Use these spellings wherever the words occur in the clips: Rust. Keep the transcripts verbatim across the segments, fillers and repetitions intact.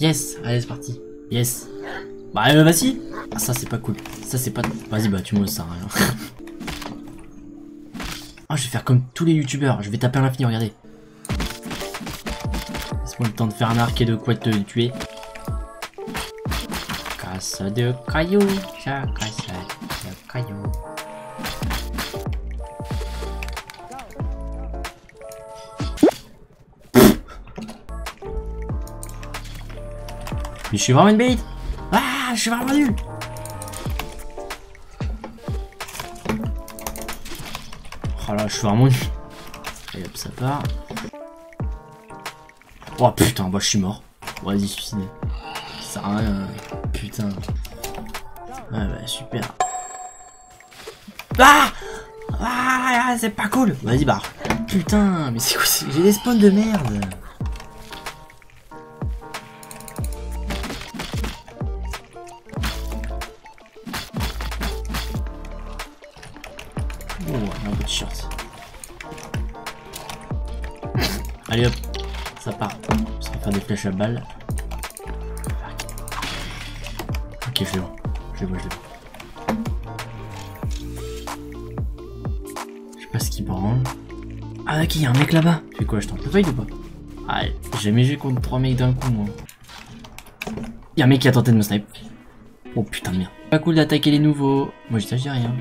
Yes, allez, c'est parti. Yes. Bah, euh, vas-y. Ah, ça, c'est pas cool. Ça, c'est pas... Vas-y, bah, tu me ça. Ah, je vais faire comme tous les youtubeurs. Je vais taper à l'infini, regardez. Laisse-moi le temps de faire un arc et de quoi te tuer. Casse de cailloux. Ça casse de cailloux. Mais je suis vraiment une bête. Ah, je suis vraiment nul. Oh là, je suis vraiment nul. Et hop, ça part. Oh putain, bah je suis mort. Vas-y, suicidé. Ça sert à rien, putain. Ouais, bah super. Ah, ah, c'est pas cool. Vas-y, barre. Putain, mais c'est quoi? J'ai des spawns de merde. Oh, un bout de short. Allez hop, ça part. Ça va faire des flèches à balles. Ok, je l'ai bon. Je l'ai bon, je l'ai bon. Je sais pas ce qu'il branle. Ah ok, y'a un mec là-bas. Fais quoi, je tente le fight ou pas? Ah, j'ai jamais joué contre trois mecs d'un coup, moi. Y'a un mec qui a tenté de me snipe. Oh putain de merde. Pas cool d'attaquer les nouveaux. Moi, je dis rien.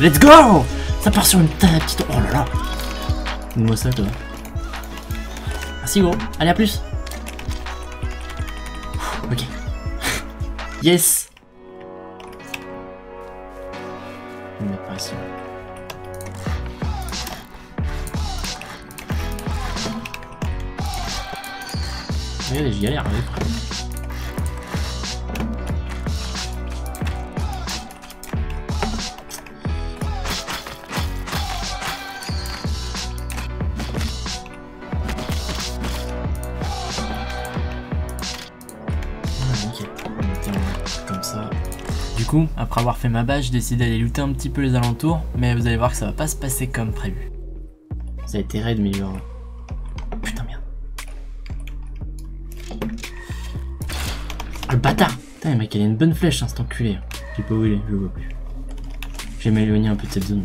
Let's go! Ça part sur une petite... Oh là là! Dis-moi ça, toi. Merci, gros. Allez, à plus. Ouh, ok. Yes! Une apparition. Regardez, j'y galère avec. Après avoir fait ma base, j'ai décidé d'aller looter un petit peu les alentours, mais vous allez voir que ça va pas se passer comme prévu. Ça a été raid, mais genre... Putain, merde. Ah, le bâtard! Putain, mec, il a une bonne flèche, hein, cet enculé. Je sais pas où il est, je le vois plus. Je vais m'éloigner un peu de cette zone.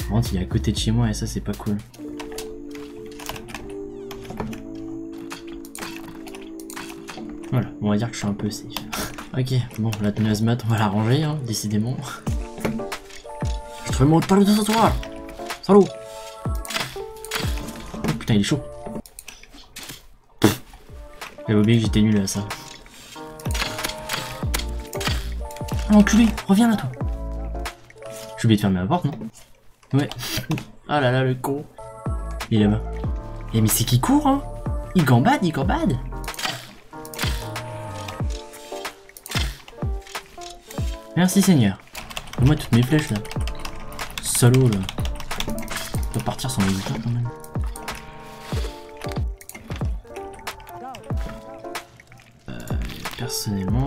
Par contre, il est à côté de chez moi et ça, c'est pas cool. Voilà, on va dire que je suis un peu safe. Ok, bon, la tenace mat, on va la ranger, hein, décidément. Je trouve mon talon de ce soir. Salut. Oh putain, il est chaud. J'avais oublié que j'étais nul à ça. Ah, l'enculé, reviens là, toi. J'ai oublié de fermer la porte, non? Ouais. Ah là là, le con. Il est là-bas. Eh, mais c'est qui court, hein? Il gambade, il gambade. Merci Seigneur. Moi toutes mes flèches là. Salaud là. Je dois partir sans résultat quand même. Euh, personnellement.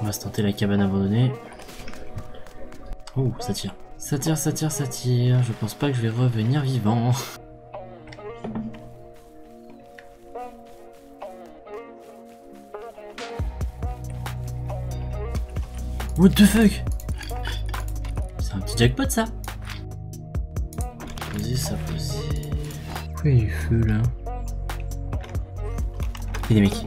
On va se tenter la cabane abandonnée. Oh, ça tire. Ça tire, ça tire, ça tire. Je pense pas que je vais revenir vivant. What the fuck? C'est un petit jackpot ça. Posez ça, posez. Pourquoi il y a du feu là? Il y a des mecs.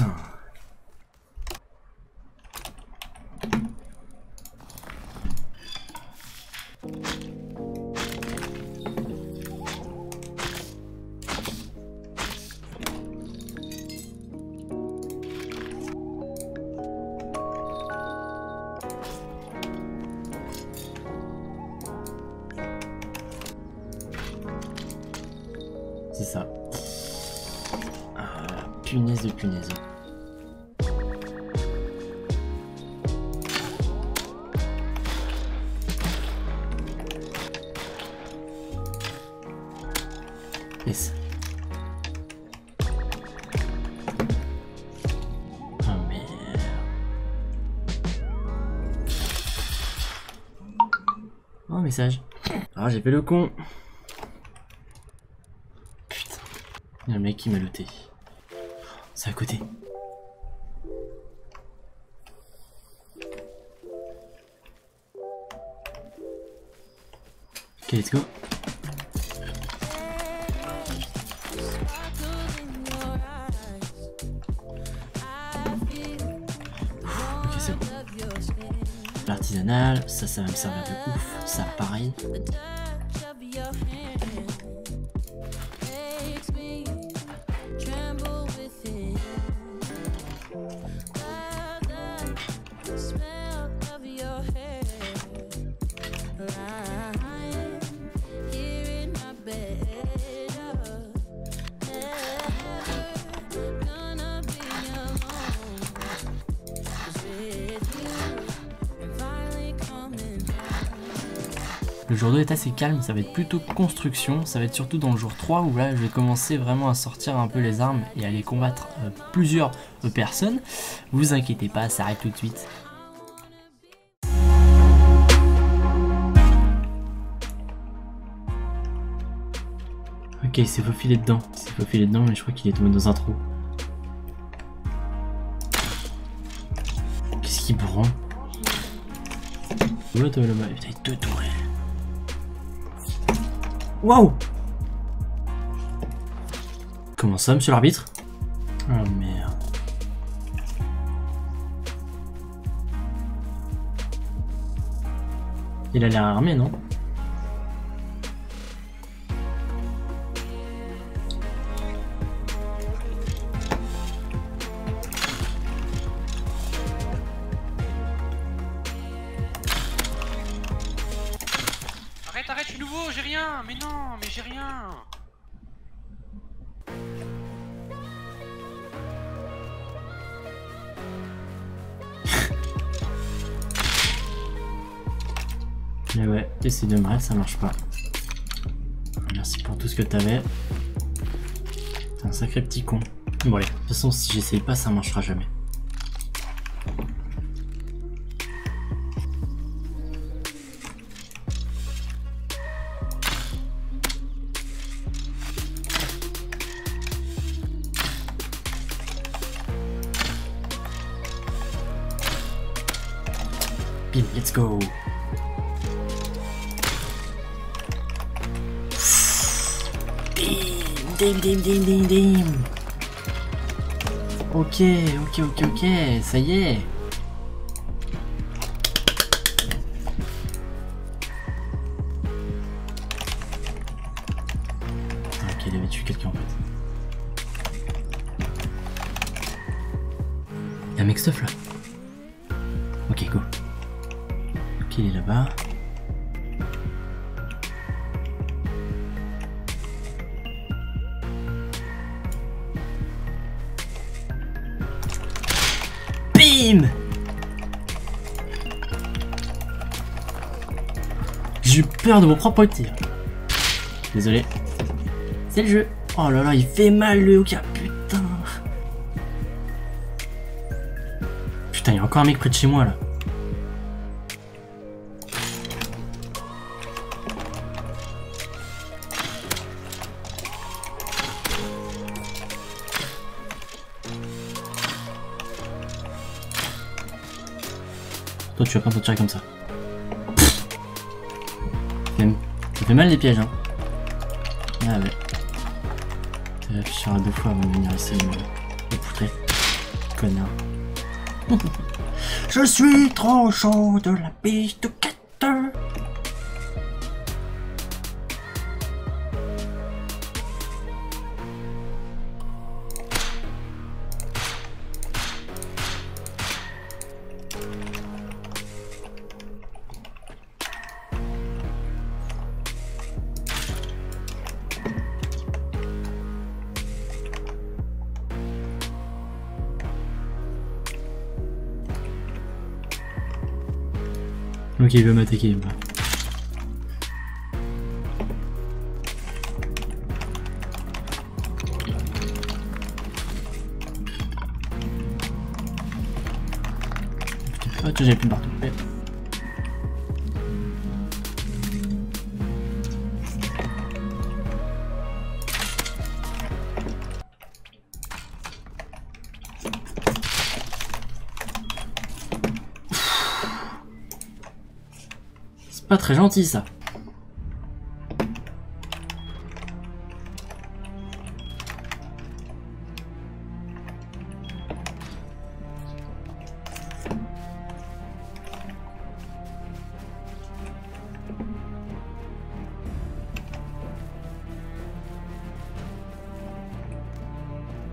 putain. C'est ça. Ah, punaise de punaise. Yes. Oh merde. Oh, message. Ah, j'ai fait le con. Le mec qui m'a looté. C'est à côté. Ok, let's go. Ok, c'est bon. L'artisanal, ça, ça va me servir de ouf. Ça, pareil. Le jour deux est assez calme, ça va être plutôt construction, ça va être surtout dans le jour trois où là je vais commencer vraiment à sortir un peu les armes et à aller combattre euh, plusieurs euh, personnes. Vous inquiétez pas, ça arrive tout de suite. Ok, il s'est faufilé dedans, il s'est faufilé dedans mais je crois qu'il est tombé dans un trou. Qu'est-ce qu'il branle? Oula, t'as le mal, putain, il y a deux tourelles. Waouh! Comment ça, monsieur l'arbitre? Oh merde. Il a l'air armé, non? Arrête, arrête, je suis nouveau, j'ai rien, mais non, mais j'ai rien. Mais ouais, et c'est dommage, ça marche pas. Merci pour tout ce que t'avais. T'es un sacré petit con. Bon allez, de toute façon, si j'essaye pas, ça marchera jamais. Let's go. Damn, damn, damn, damn, damn. Ok, ok, ok, ok, ça y est. Ok, il avait tué quelqu'un en fait. Y'a un mec stuff là. Ok, go. Il est là-bas. Bim! J'ai eu peur de mon propre tir. Désolé. C'est le jeu. Oh là là, il fait mal le E O K A. Putain. Putain, il y a encore un mec près de chez moi là. Toi tu vas pas te tirer comme ça. Ça fait mal les pièges hein. Ah ouais. Tu vas afficher deux fois avant de venir essayer de me poutrer. connard. Je suis trop chaud de la bistouquette. Ok, il veut m'attaquer. Ah tiens, j'ai plus de barre. Pas très gentil ça.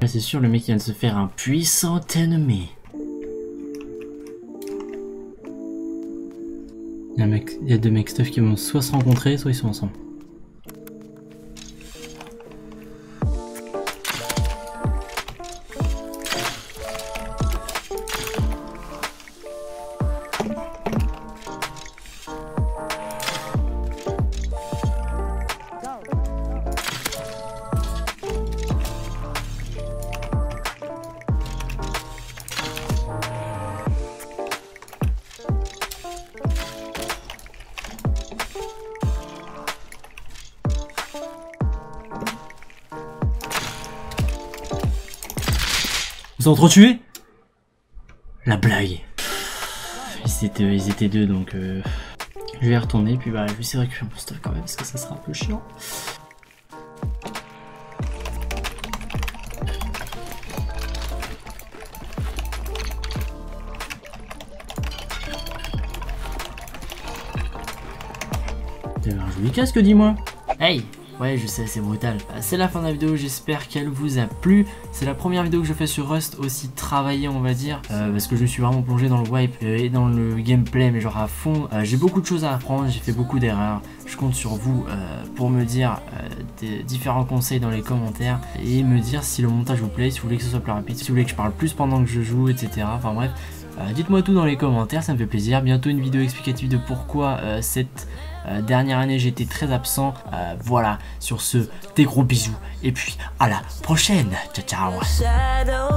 C'est sûr, le mec vient de se faire un puissant ennemi. Il y a deux mecs stuff qui vont soit se rencontrer, soit ils sont ensemble. Ils ont trop tué? La blague. Ils étaient, ils étaient deux, donc euh... je vais retourner, puis bah je vais essayer de récupérer mon stuff quand même, parce que ça sera un peu chiant. T'as un joli casque, dis-moi. Hey! Ouais, je sais, c'est brutal. C'est la fin de la vidéo, j'espère qu'elle vous a plu. C'est la première vidéo que je fais sur Rust, aussi travaillée, on va dire, euh, parce que je me suis vraiment plongé dans le wipe et dans le gameplay, mais genre à fond. Euh, j'ai beaucoup de choses à apprendre, j'ai fait beaucoup d'erreurs. Je compte sur vous euh, pour me dire euh, des différents conseils dans les commentaires et me dire si le montage vous plaît, si vous voulez que ce soit plus rapide, si vous voulez que je parle plus pendant que je joue, et cetera. Enfin bref, euh, dites-moi tout dans les commentaires, ça me fait plaisir. Bientôt une vidéo explicative de pourquoi euh, cette... Euh, dernière année j'étais très absent. euh, Voilà, sur ce, des gros bisous. Et puis à la prochaine. Ciao ciao.